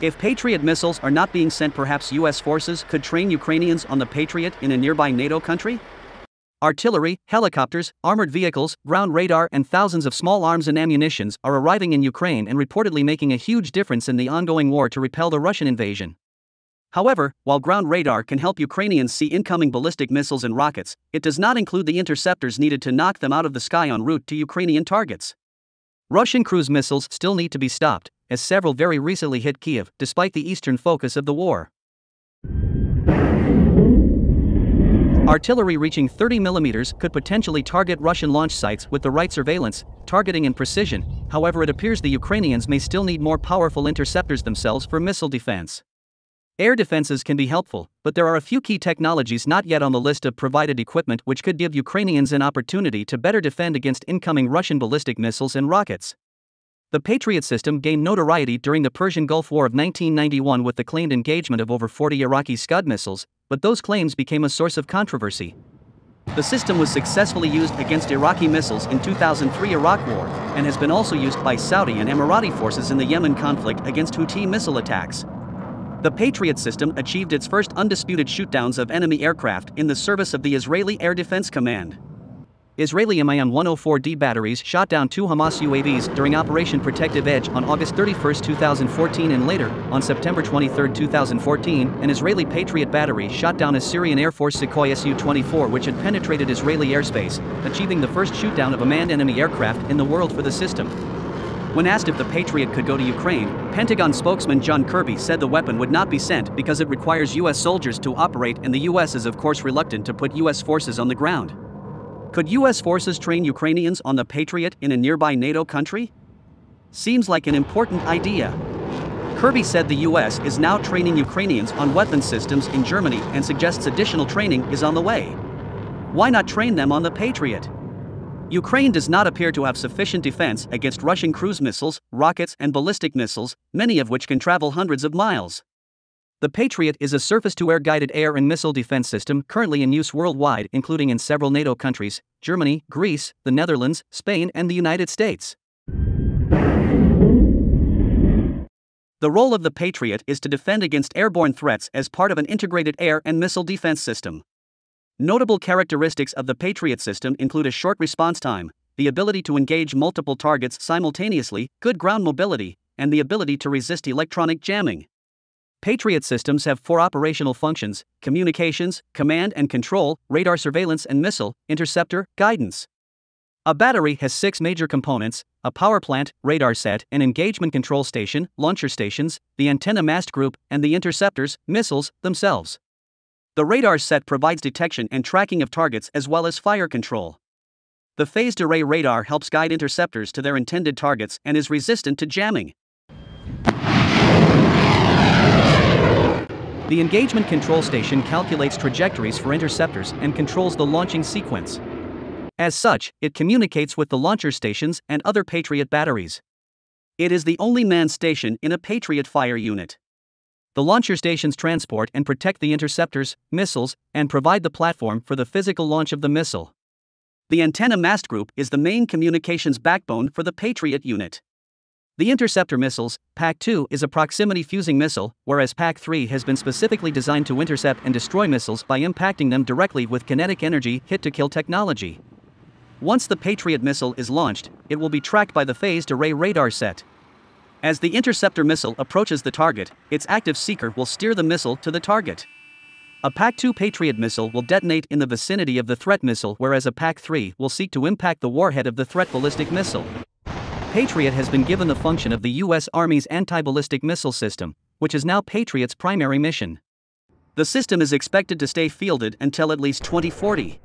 If Patriot missiles are not being sent, perhaps U.S. forces could train Ukrainians on the Patriot in a nearby NATO country? Artillery, helicopters, armored vehicles, ground radar and thousands of small arms and ammunitions are arriving in Ukraine and reportedly making a huge difference in the ongoing war to repel the Russian invasion. However, while ground radar can help Ukrainians see incoming ballistic missiles and rockets, it does not include the interceptors needed to knock them out of the sky en route to Ukrainian targets. Russian cruise missiles still need to be stopped, as several very recently hit Kyiv, despite the eastern focus of the war. Artillery reaching 30 mm could potentially target Russian launch sites with the right surveillance, targeting and precision. However, it appears the Ukrainians may still need more powerful interceptors themselves for missile defense. Air defenses can be helpful, but there are a few key technologies not yet on the list of provided equipment which could give Ukrainians an opportunity to better defend against incoming Russian ballistic missiles and rockets. The Patriot system gained notoriety during the Persian Gulf War of 1991 with the claimed engagement of over 40 Iraqi Scud missiles, but those claims became a source of controversy. The system was successfully used against Iraqi missiles in 2003 Iraq War, and has been also used by Saudi and Emirati forces in the Yemen conflict against Houthi missile attacks. The Patriot system achieved its first undisputed shootdowns of enemy aircraft in the service of the Israeli Air Defense Command. Israeli Mayan 104D batteries shot down 2 Hamas UAVs during Operation Protective Edge on August 31, 2014, and later, on September 23, 2014, an Israeli Patriot battery shot down a Syrian Air Force Sukhoi Su-24 which had penetrated Israeli airspace, achieving the first shootdown of a manned enemy aircraft in the world for the system. When asked if the Patriot could go to Ukraine, Pentagon spokesman John Kirby said the weapon would not be sent because it requires U.S. soldiers to operate, and the U.S. is of course reluctant to put U.S. forces on the ground. Could U.S. forces train Ukrainians on the Patriot in a nearby NATO country? Seems like an important idea. Kirby said the U.S. is now training Ukrainians on weapons systems in Germany and suggests additional training is on the way. Why not train them on the Patriot? Ukraine does not appear to have sufficient defense against Russian cruise missiles, rockets and ballistic missiles, many of which can travel hundreds of miles. The Patriot is a surface-to-air guided air and missile defense system currently in use worldwide, including in several NATO countries, Germany, Greece, the Netherlands, Spain, and the United States. The role of the Patriot is to defend against airborne threats as part of an integrated air and missile defense system. Notable characteristics of the Patriot system include a short response time, the ability to engage multiple targets simultaneously, good ground mobility, and the ability to resist electronic jamming. Patriot systems have 4 operational functions: communications, command and control, radar surveillance and missile, interceptor, guidance. A battery has 6 major components: a power plant, radar set, an engagement control station, launcher stations, the antenna mast group, and the interceptors, missiles, themselves. The radar set provides detection and tracking of targets as well as fire control. The phased array radar helps guide interceptors to their intended targets and is resistant to jamming. The engagement control station calculates trajectories for interceptors and controls the launching sequence. As such, it communicates with the launcher stations and other Patriot batteries. It is the only manned station in a Patriot fire unit. The launcher stations transport and protect the interceptors, missiles, and provide the platform for the physical launch of the missile. The antenna mast group is the main communications backbone for the Patriot unit. The interceptor missiles, PAC-2 is a proximity fusing missile, whereas PAC-3 has been specifically designed to intercept and destroy missiles by impacting them directly with kinetic energy hit-to-kill technology. Once the Patriot missile is launched, it will be tracked by the phased array radar set. As the interceptor missile approaches the target, its active seeker will steer the missile to the target. A PAC-2 Patriot missile will detonate in the vicinity of the threat missile, whereas a PAC-3 will seek to impact the warhead of the threat ballistic missile. Patriot has been given the function of the U.S. Army's anti-ballistic missile system, which is now Patriot's primary mission. The system is expected to stay fielded until at least 2040.